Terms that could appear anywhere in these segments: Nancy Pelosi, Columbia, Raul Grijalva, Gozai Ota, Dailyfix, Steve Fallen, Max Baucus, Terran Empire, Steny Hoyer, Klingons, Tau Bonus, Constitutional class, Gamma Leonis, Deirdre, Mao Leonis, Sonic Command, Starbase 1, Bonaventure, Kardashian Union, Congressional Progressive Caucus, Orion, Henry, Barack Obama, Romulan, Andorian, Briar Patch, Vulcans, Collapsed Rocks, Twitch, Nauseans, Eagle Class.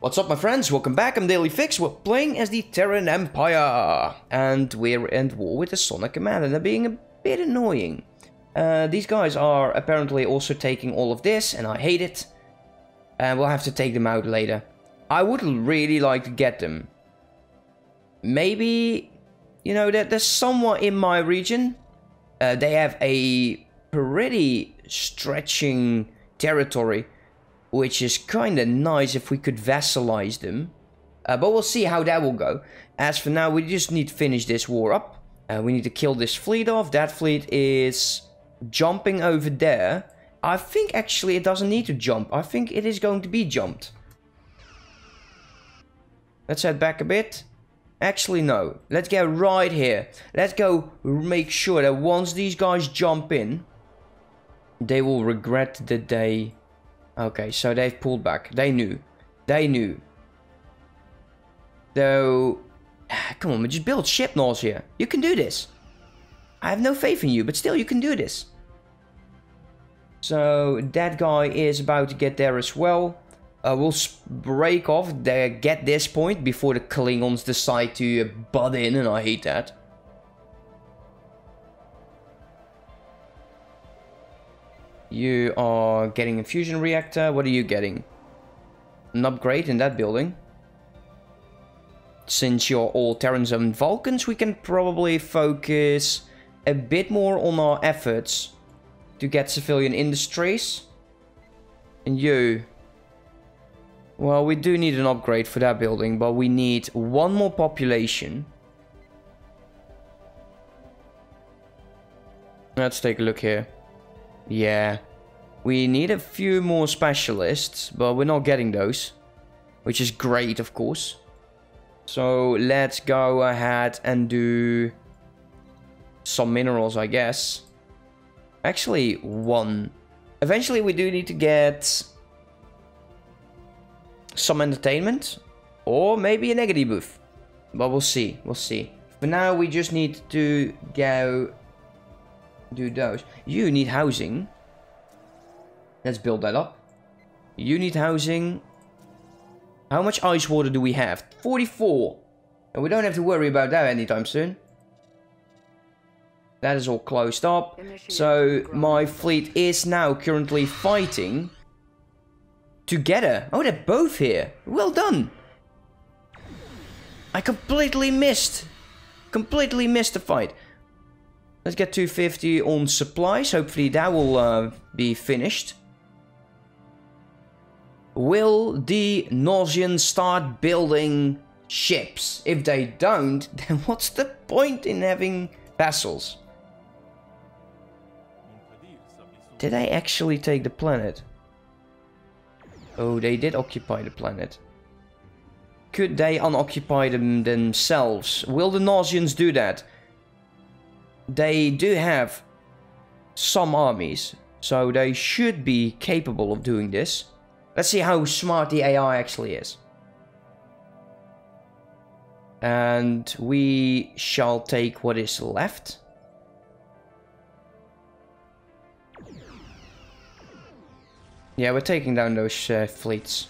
What's up, my friends? Welcome back. I'm Dailyfix. We're playing as the Terran Empire, and we're at war with the Sonic Command, and they're being a bit annoying. These guys are apparently also taking all of this, and I hate it. And we'll have to take them out later. I would really like to get them. Maybe, you know, they're somewhat in my region. They have a pretty stretching territory, which is kind of nice if we could vassalize them. But we'll see how that will go. As for now, we just need to finish this war up. We need to kill this fleet off. That fleet is jumping over there. I think actually it doesn't need to jump. I think it is going to be jumped. Let's head back a bit. Actually, no. Let's go right here. Let's go make sure that once these guys jump in, they will regret that they... Okay, so they've pulled back. They knew. They knew. Though... Come on, man. Just build ship, Nausea. You can do this. I have no faith in you, but still, you can do this. So, that guy is about to get there as well. We'll break off the get this point before the Klingons decide to butt in, and I hate that. You are getting a fusion reactor. What are you getting? An upgrade in that building. Since you're all Terrans and Vulcans, we can probably focus a bit more on our efforts to get civilian industries. And you... Well, we do need an upgrade for that building, but we need one more population. Let's take a look here. Yeah, we need a few more specialists, but we're not getting those, which is great, of course. So let's go ahead and do some minerals, I guess. Actually, one. Eventually, we do need to get some entertainment or maybe a negative booth, but we'll see. We'll see. For now, we just need to go... do those. You need housing. Let's build that up. You need housing. How much ice water do we have? 44. And we don't have to worry about that anytime soon. That is all closed up. So my fleet is now currently fighting together. Oh, they're both here. Well done. I completely missed. Completely missed the fight. Let's get 250 on supplies. Hopefully that will be finished. Will the Nauseans start building ships? If they don't, then what's the point in having vassals? Did they actually take the planet? Oh, they did occupy the planet. Could they unoccupy them themselves? Will the Nauseans do that? They do have some armies, so they should be capable of doing this. Let's see how smart the AI actually is. And we shall take what is left. Yeah, we're taking down those fleets.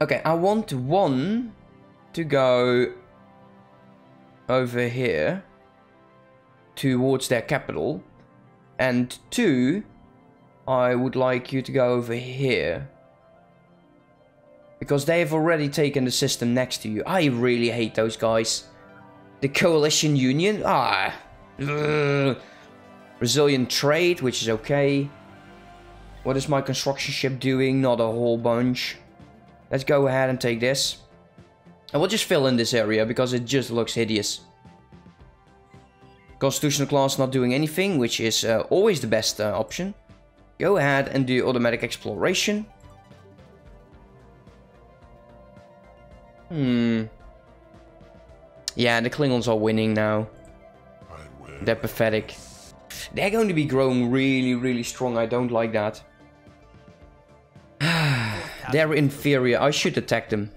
Okay, I want one to go over here towards their capital, and two, I would like you to go over here because they've already taken the system next to you. I really hate those guys. The Coalition Union, Brazilian trade, which is okay. What is my construction ship doing? Not a whole bunch. Let's go ahead and take this. And we'll just fill in this area because it just looks hideous. Constitutional class not doing anything, which is always the best option. Go ahead and do automatic exploration. Yeah, the Klingons are winning now. They're pathetic. They're going to be growing really, really strong. I don't like that. They're inferior. I should attack them.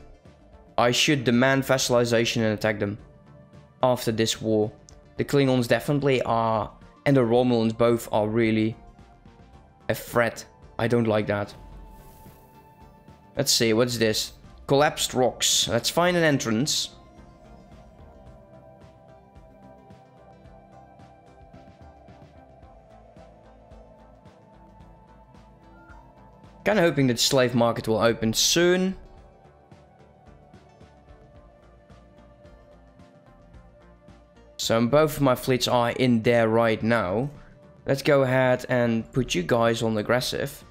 I should demand vassalization and attack them after this war. The Klingons definitely are, and the Romulans both are really a threat. I don't like that. Let's see, what's this? Collapsed Rocks. Let's find an entrance. Kinda hoping that slave market will open soon. So both of my fleets are in there right now. Let's go ahead and put you guys on aggressive.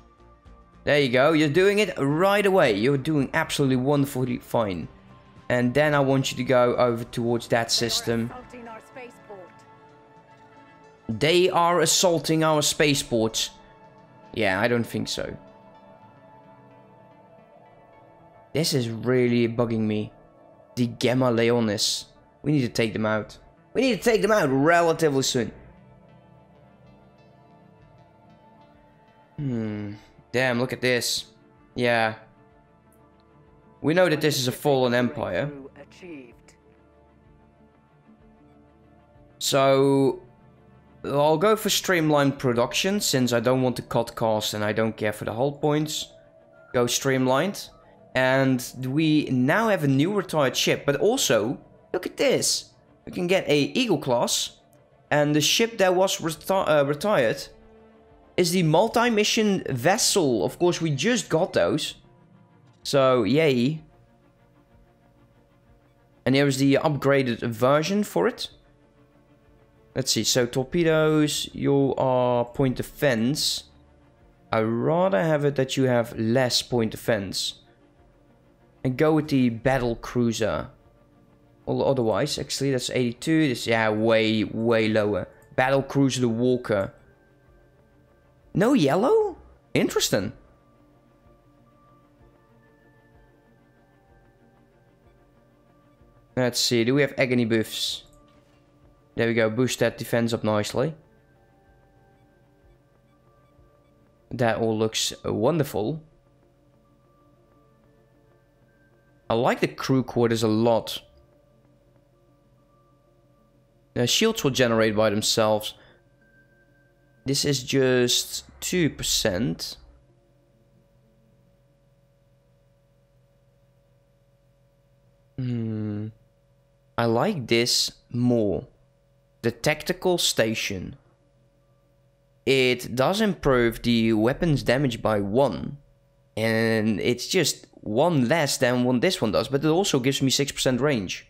There you go, you're doing it right away. You're doing absolutely wonderfully fine. And then I want you to go over towards that system. They are assaulting our spaceports. Yeah, I don't think so. This is really bugging me. The Gamma Leonis. We need to take them out. We need to take them out relatively soon. Damn, look at this. Yeah. We know that this is a fallen empire. So I'll go for streamlined production since I don't want to cut costs and I don't care for the hull points. Go streamlined. And we now have a new retired ship, but also, look at this. We can get a Eagle Class, and the ship that was retired is the multi-mission vessel. Of course, we just got those, so yay. And here is the upgraded version for it. Let's see, so torpedoes, you are point defense. I'd rather have it that you have less point defense. And go with the battle cruiser. Otherwise, actually, that's 82. This, yeah, way, way lower. Battlecruiser the Walker. No yellow? Interesting. Let's see, do we have agony buffs? There we go, boost that defense up nicely. That all looks wonderful. I like the crew quarters a lot. Shields will generate by themselves. This is just 2%. I like this more. The tactical station. It does improve the weapons damage by 1. And it's just 1 less than what this one does. But it also gives me 6% range.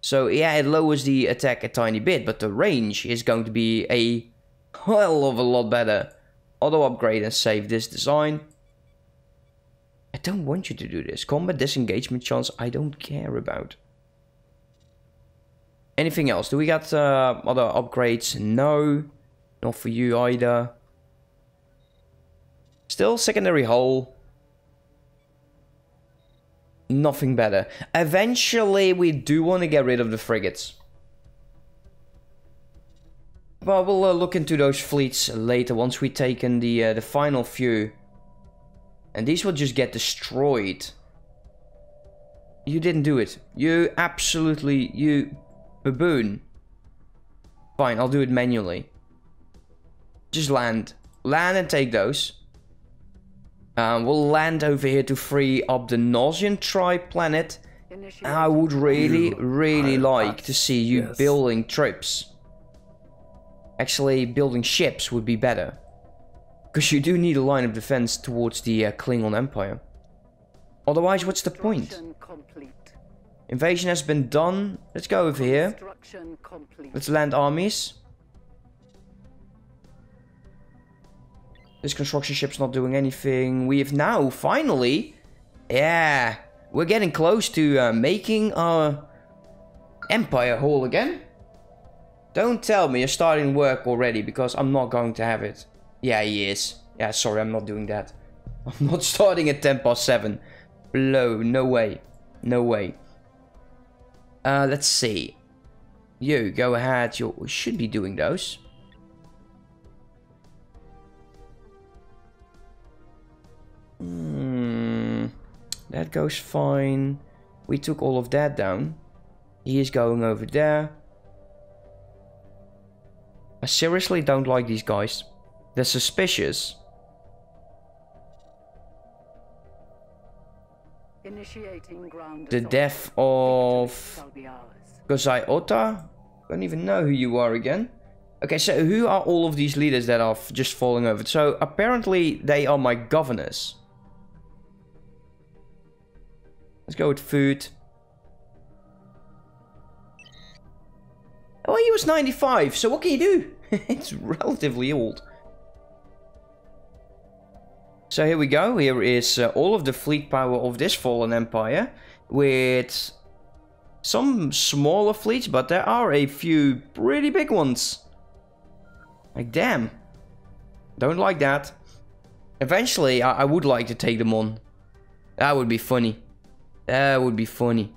So yeah, it lowers the attack a tiny bit, but the range is going to be a hell of a lot better. Auto upgrade and save this design. I don't want you to do this. Combat disengagement chance, I don't care about. Anything else? Do we got other upgrades? No, not for you either. Still secondary hull. Nothing better. Eventually, we do want to get rid of the frigates. But we'll look into those fleets later once we've taken the final few. And these will just get destroyed. You didn't do it. You absolutely... you... baboon. Fine, I'll do it manually. Just land. Land and take those. We'll land over here to free up the Nausean tribe planet. I would really, really like to see you building trips. Actually, building ships would be better. Because you do need a line of defense towards the Klingon Empire. Otherwise, what's the point? Invasion has been done. Let's go over here. Let's land armies. This construction ship's not doing anything. We have now, finally... yeah, we're getting close to making our empire whole again. Don't tell me you're starting work already, because I'm not going to have it. Yeah, he is. Yeah, sorry, I'm not doing that. I'm not starting at 7:10. No, no way. No way. Let's see. You, go ahead. You should be doing those. That goes fine. We took all of that down. He is going over there. I seriously don't like these guys. They're suspicious. The death of Gozai Ota? Don't even know who you are again. Okay, so who are all of these leaders that are just falling over? So apparently they are my governors. Let's go with food. Well, he was 95, so what can you do? It's relatively old. So here we go. Here is all of the fleet power of this fallen empire, with some smaller fleets, but there are a few pretty big ones. Like, damn. Don't like that. Eventually, I would like to take them on. That would be funny. That would be funny.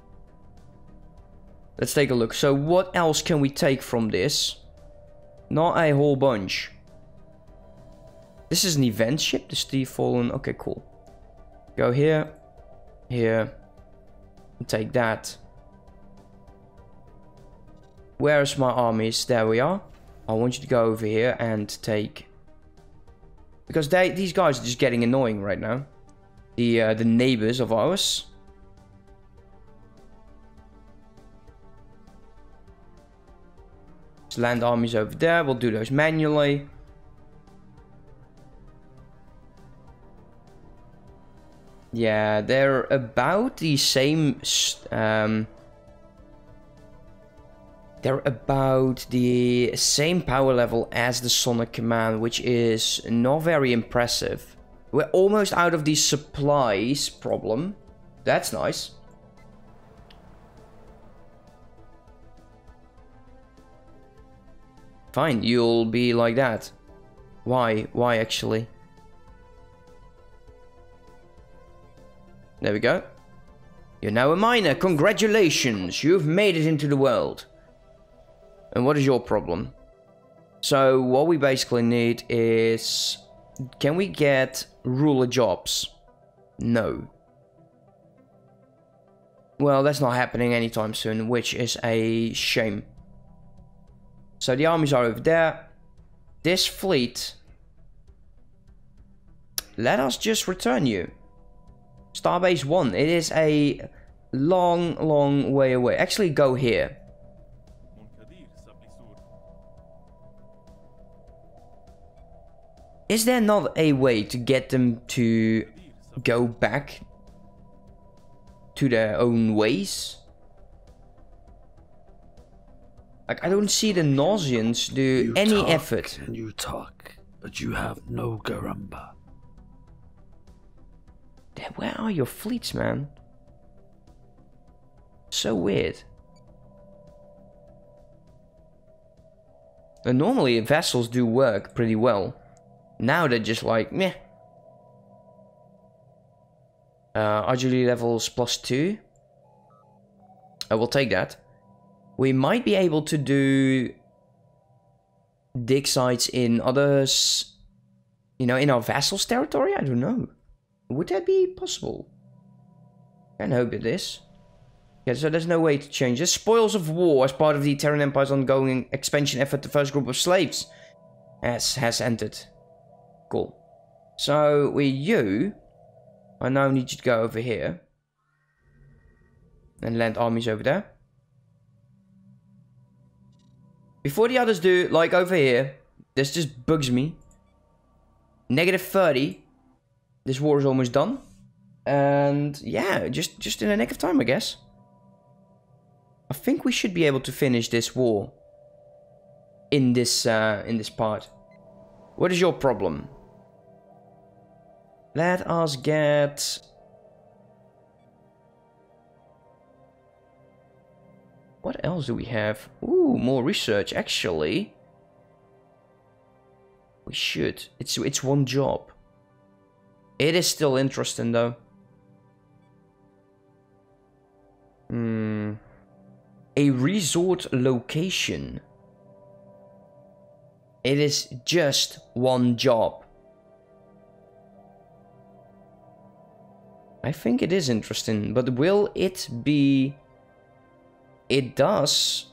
Let's take a look. So what else can we take from this? Not a whole bunch. This is an event ship, the Steve Fallen. Okay, cool. Go here, here, and take that. Where is my armies? There we are. I want you to go over here and take, because these guys are just getting annoying right now. The neighbors of ours. So land armies over there. We'll do those manually. Yeah, they're about the same, power level as the Sonic Command, which is not very impressive. We're almost out of the supplies problem. That's nice. Fine, you'll be like that. Why actually? There we go. You're now a miner. Congratulations. You've made it into the world. And what is your problem? So what we basically need is, can we get ruler jobs? No. Well, that's not happening anytime soon, which is a shame. So the armies are over there. This fleet, let us just return you. Starbase 1, it is a long, long way away. Actually, go here. Is there not a way to get them to go back to their own ways? Like, I don't see the Nauseans do any effort. And you talk, but you have no garamba. Where are your fleets, man? So weird. And normally vessels do work pretty well. Now they're just like, meh. Arduly levels +2. I will take that. We might be able to do dig sites in others, you know, in our vassals' territory. I don't know. Would that be possible? Can't hope it is. Yeah, so there's no way to change this. Spoils of war as part of the Terran Empire's ongoing expansion effort. The first group of slaves has entered. Cool. So with you, I now need you to go over here. And land armies over there. Before the others do, like over here. This just bugs me. -30. This war is almost done, and yeah, just in the nick of time, I guess. I think we should be able to finish this war in this part. What is your problem? Let us get what else do we have? Ooh, more research. Actually, we should. It's one job. It is still interesting, though. A resort location. It is just one job. I think it is interesting, but will it be... It does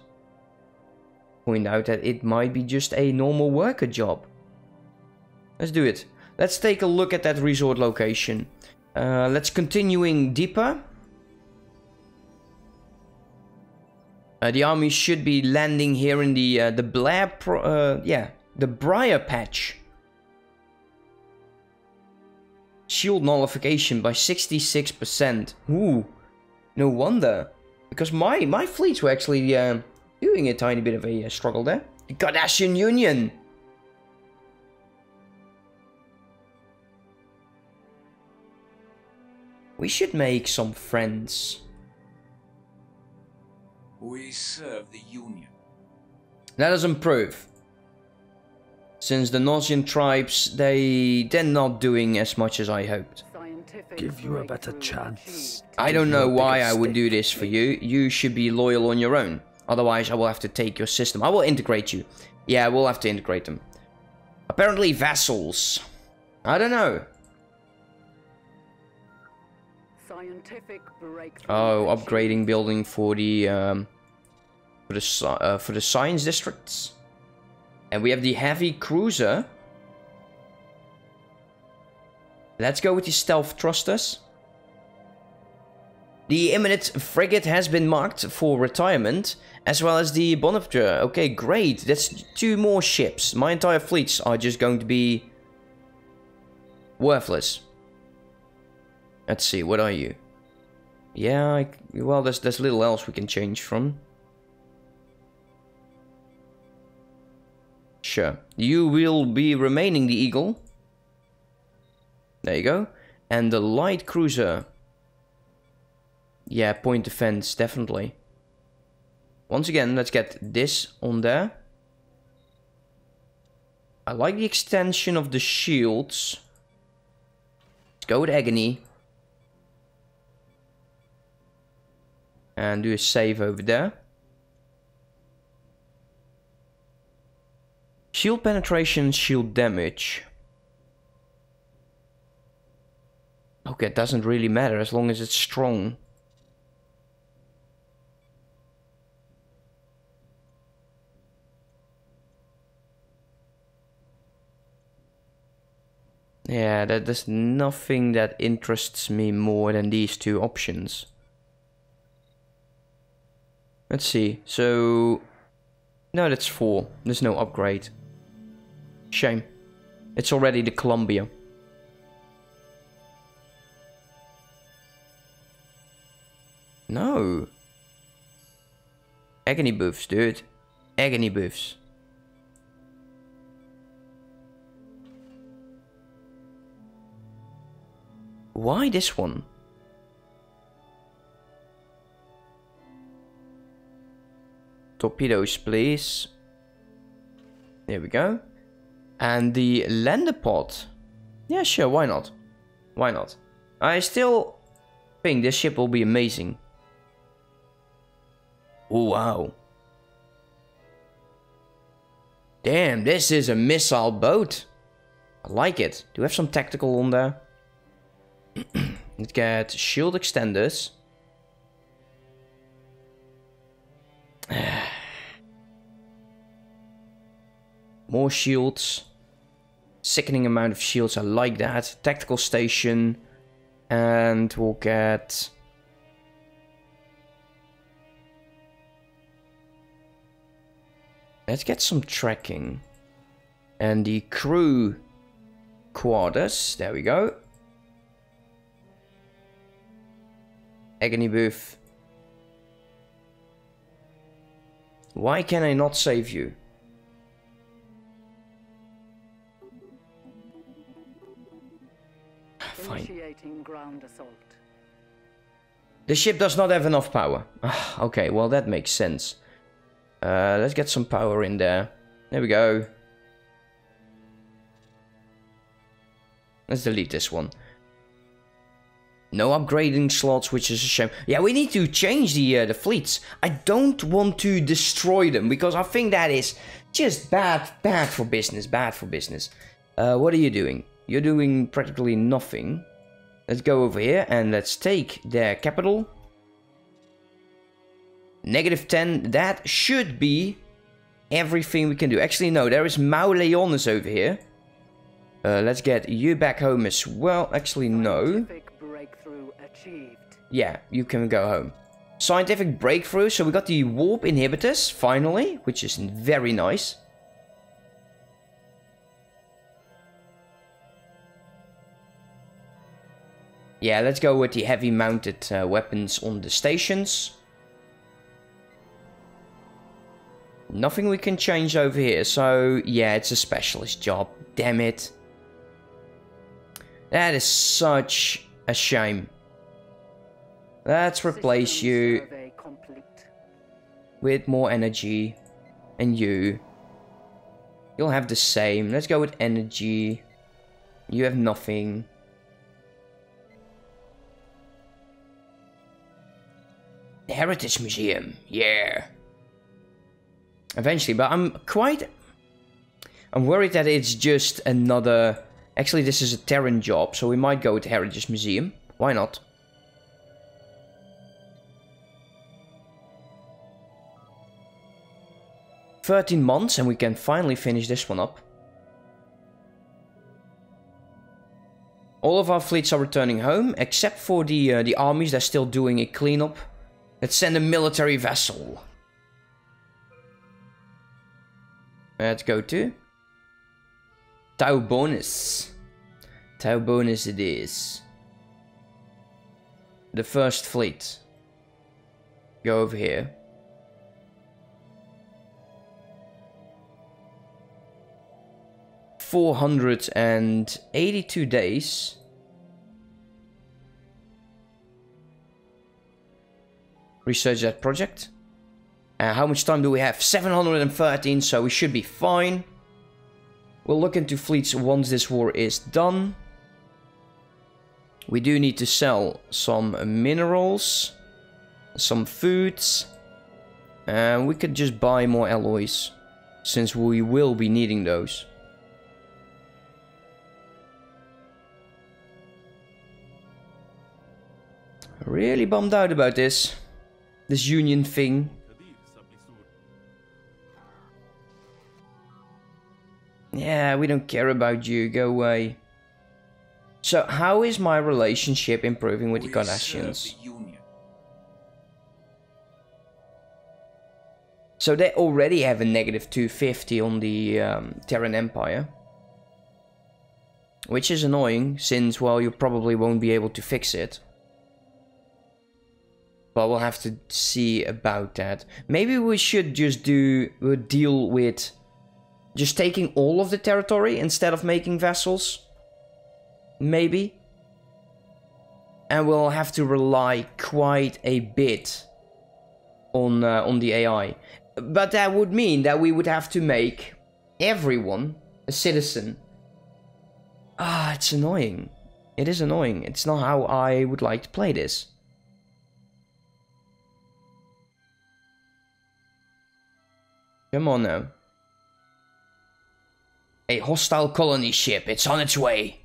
point out that it might be just a normal worker job. Let's do it. Let's take a look at that resort location. Let's continuing deeper. The army should be landing here in the Briar Patch. Shield nullification by 66%. Ooh, no wonder, because my fleets were actually doing a tiny bit of a struggle there. The Kardashian Union. We should make some friends. We serve the Union. Let us improve. Since the Nausean tribes, they're not doing as much as I hoped. Give you a better chance. I don't know why I would do this for you. You should be loyal on your own. Otherwise, I will have to take your system. I will integrate you. Yeah, I will have to integrate them. Apparently vassals. I don't know. Scientific breakthrough. Oh, upgrading building for the science districts. And we have the heavy cruiser. Let's go with the stealth thrusters. The imminent frigate has been marked for retirement, as well as the Bonaventure. Okay, great. That's two more ships. My entire fleets are just going to be worthless. Let's see, what are you? Yeah, well, there's little else we can change from. Sure. You will be remaining the Eagle. There you go. And the light cruiser. Yeah, point defense, definitely. Once again, let's get this on there. I like the extension of the shields. Let's go with Agony. And do a save over there. Shield penetration, shield damage. Okay, it doesn't really matter as long as it's strong. Yeah, there's nothing that interests me more than these two options. Let's see, so... No, that's 4. There's no upgrade. Shame. It's already the Columbia. No. Agony buffs, dude. Agony buffs. Why this one? Torpedoes, please. There we go. And the lander pod. Yeah, sure, why not? Why not? I still think this ship will be amazing. Oh, wow. Damn, this is a missile boat. I like it. Do we have some tactical on there? Let's get shield extenders. More shields. Sickening amount of shields, I like that. Tactical station. And we'll get... Let's get some tracking. And the crew quarters, there we go. Agony booth. Why can I not save you? Initiating ground assault. The ship does not have enough power. Okay, well that makes sense. Let's get some power in there. There we go. Let's delete this one. No upgrading slots, which is a shame. Yeah, we need to change the fleets. I don't want to destroy them, because I think that is just bad for business, bad for business. What are you doing? You're doing practically nothing. Let's go over here and let's take their capital. -10, that should be everything we can do. Actually, no, there is Mao Leonis over here. Let's get you back home as well. Actually, no. Yeah, you can go home. Scientific breakthrough. So we got the warp inhibitors, finally, which is very nice. Yeah, let's go with the heavy mounted weapons on the stations. Nothing we can change over here. So, yeah, it's a specialist job. Damn it. That is such a shame. Let's replace you with more energy. And you. You'll have the same. Let's go with energy. You have nothing. Heritage Museum. Yeah. Eventually, but I'm worried that it's just another... Actually, this is a Terran job, so we might go to Heritage Museum. Why not? "13 months and we can finally finish this one up. All of our fleets are returning home, except for the armies. They're still doing a cleanup. Let's send a military vessel. Let's go to Tau Bonus. Tau Bonus it is. The first fleet. Go over here. "482 days. Research that project. How much time do we have? 713, so we should be fine. We'll look into fleets once this war is done. We do need to sell some minerals, some foods. And we could just buy more alloys, since we will be needing those. Really bummed out about this union thing. Yeah, we don't care about you. Go away. So, how is my relationship improving with the Kardashians? So they already have a negative 250 on the Terran Empire. Which is annoying, since, well, you probably won't be able to fix it. But we'll have to see about that. Maybe we should just deal with... just taking all of the territory instead of making vessels. Maybe. And we'll have to rely quite a bit on the AI. But that would mean that we would have to make everyone a citizen. Ah, it's annoying. It is annoying. It's not how I would like to play this. Come on now. A hostile colony ship, it's on its way.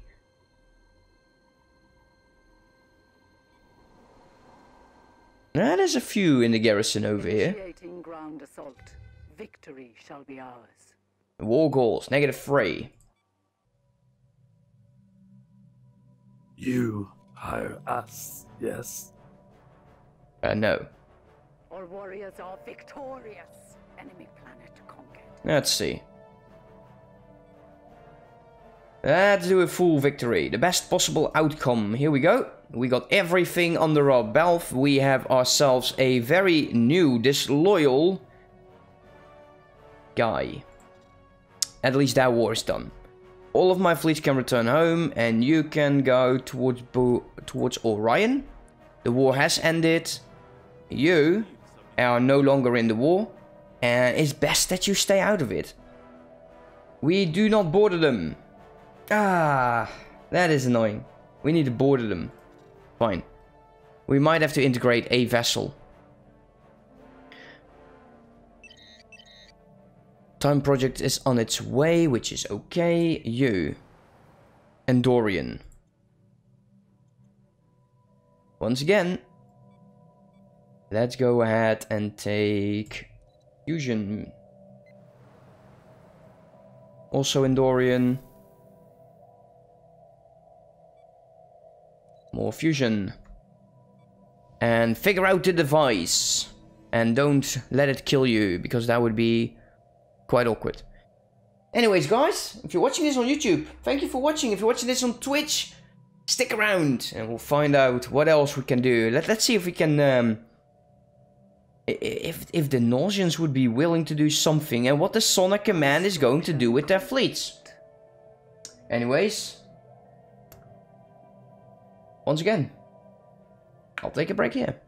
Now there's a few in the garrison over here. Ground assault. Victory shall be ours. War goals, -3. You hire us, yes? No. Our warriors are victorious. Enemy planet conquered. Let's see. Let's do a full victory. The best possible outcome. Here we go. We got everything under our belt. We have ourselves a very new, disloyal guy. At least that war is done. All of my fleets can return home and you can go towards Orion. The war has ended. You are no longer in the war. And it's best that you stay out of it. We do not border them. Ah, that is annoying. We need to border them. Fine. We might have to integrate a vessel. Time project is on its way, which is okay. You. Andorian. Once again. Let's go ahead and take Fusion. Also Andorian. More fusion. and figure out the device and don't let it kill you, because that would be quite awkward. Anyways, guys, if you're watching this on YouTube, thank you for watching. If you're watching this on Twitch, stick around and we'll find out what else we can do. Let's see if we can if the Nauseans would be willing to do something, and what the Sonic Command is going to do with their fleets. Anyways, once again, I'll take a break here.